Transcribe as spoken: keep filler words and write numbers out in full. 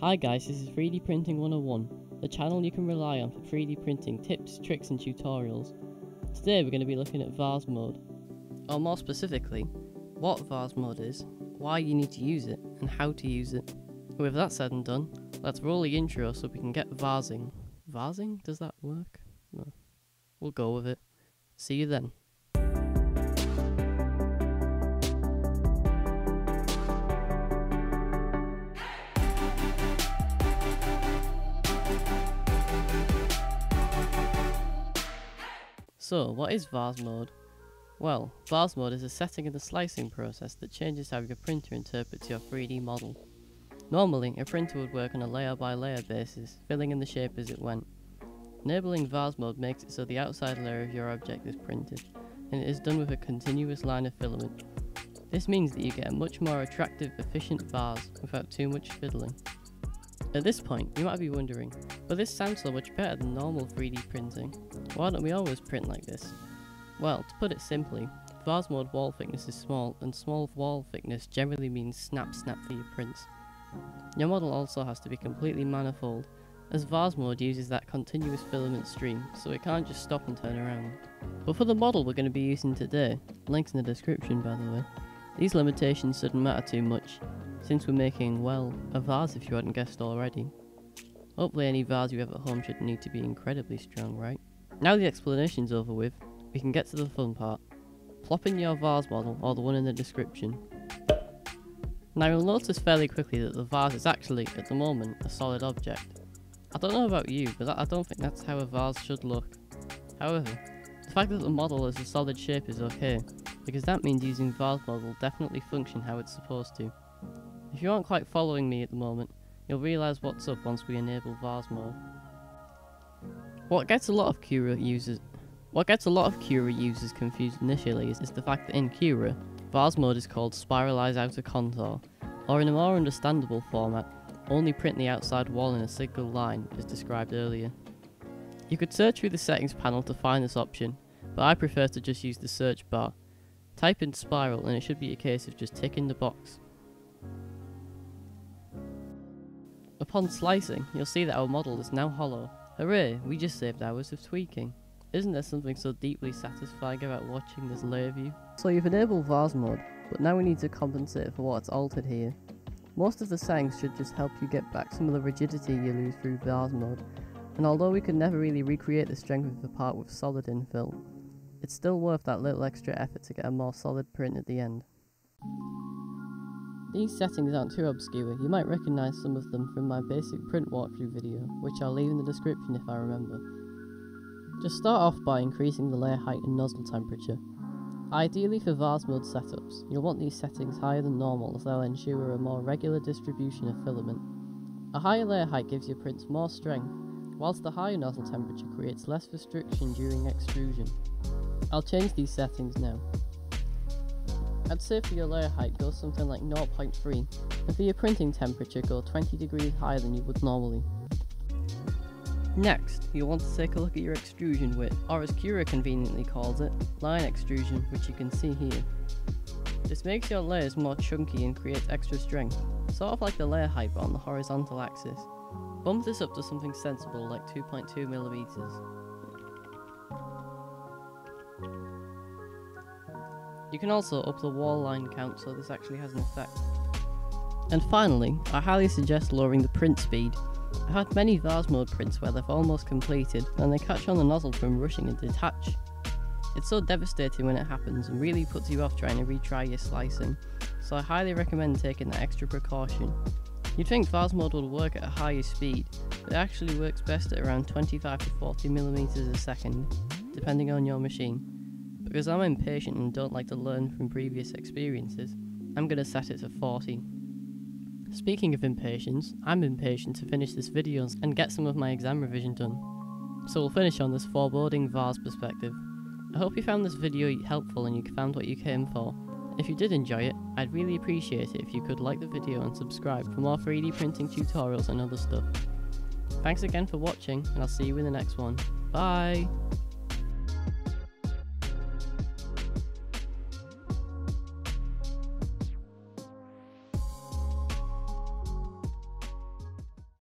Hi guys, this is three D Printing one oh one, the channel you can rely on for three D printing tips, tricks and tutorials. Today we're going to be looking at vase mode, or more specifically, what vase mode is, why you need to use it, and how to use it. With that said and done, let's roll the intro so we can get vasing. Vasing? Does that work? No. We'll go with it. See you then. So, what is vase mode? Well, vase mode is a setting in the slicing process that changes how your printer interprets your three D model. Normally, a printer would work on a layer by layer basis, filling in the shape as it went. Enabling vase mode makes it so the outside layer of your object is printed, and it is done with a continuous line of filament. This means that you get a much more attractive, efficient vase without too much fiddling. At this point, you might be wondering, but this sounds so much better than normal three D printing. Why don't we always print like this? Well, to put it simply, vase mode wall thickness is small, and small wall thickness generally means snap snap for your prints. Your model also has to be completely manifold, as vase mode uses that continuous filament stream, so it can't just stop and turn around. But for the model we're going to be using today, links in the description by the way, these limitations shouldn't matter too much, since we're making, well, a vase if you hadn't guessed already. Hopefully any vase you have at home should need to be incredibly strong, right? Now the explanation's over with, we can get to the fun part. Plop in your vase model, or the one in the description. Now you'll notice fairly quickly that the vase is actually, at the moment, a solid object. I don't know about you, but I don't think that's how a vase should look. However, the fact that the model is a solid shape is okay, because that means using vase mode will definitely function how it's supposed to. If you aren't quite following me at the moment, you'll realise what's up once we enable vase mode. What gets a lot of Cura users what gets a lot of Cura users confused initially is, is the fact that in Cura, vase mode is called Spiralize Outer Contour, or in a more understandable format, only print the outside wall in a single line as described earlier. You could search through the settings panel to find this option, but I prefer to just use the search bar. Type in spiral and it should be a case of just ticking the box. Upon slicing, you'll see that our model is now hollow. Hooray, we just saved hours of tweaking. Isn't there something so deeply satisfying about watching this layer view? So you've enabled vase mode, but now we need to compensate for what's altered here. Most of the settings should just help you get back some of the rigidity you lose through vase mode, and although we could never really recreate the strength of the part with solid infill, it's still worth that little extra effort to get a more solid print at the end. These settings aren't too obscure, you might recognise some of them from my basic print walkthrough video, which I'll leave in the description if I remember. Just start off by increasing the layer height and nozzle temperature. Ideally for vase mode setups, you'll want these settings higher than normal as they'll ensure a more regular distribution of filament. A higher layer height gives your prints more strength, whilst the higher nozzle temperature creates less restriction during extrusion. I'll change these settings now. I'd say for your layer height go something like zero point three, and for your printing temperature go twenty degrees higher than you would normally. Next, you'll want to take a look at your extrusion width, or as Cura conveniently calls it, line extrusion, which you can see here. This makes your layers more chunky and creates extra strength, sort of like the layer height but on the horizontal axis. Bump this up to something sensible like two point two millimeters. You can also up the wall line count so this actually has an effect. And finally, I highly suggest lowering the print speed. I've had many vase mode prints where they've almost completed and they catch on the nozzle from rushing and detach. It's so devastating when it happens and really puts you off trying to retry your slicing, so I highly recommend taking that extra precaution. You'd think vase mode would work at a higher speed, but it actually works best at around twenty-five to forty millimeters a second, depending on your machine. Because I'm impatient and don't like to learn from previous experiences, I'm going to set it to forty. Speaking of impatience, I'm impatient to finish this video and get some of my exam revision done. So we'll finish on this foreboding vase perspective. I hope you found this video helpful and you found what you came for. If you did enjoy it, I'd really appreciate it if you could like the video and subscribe for more three D printing tutorials and other stuff. Thanks again for watching and I'll see you in the next one. Bye!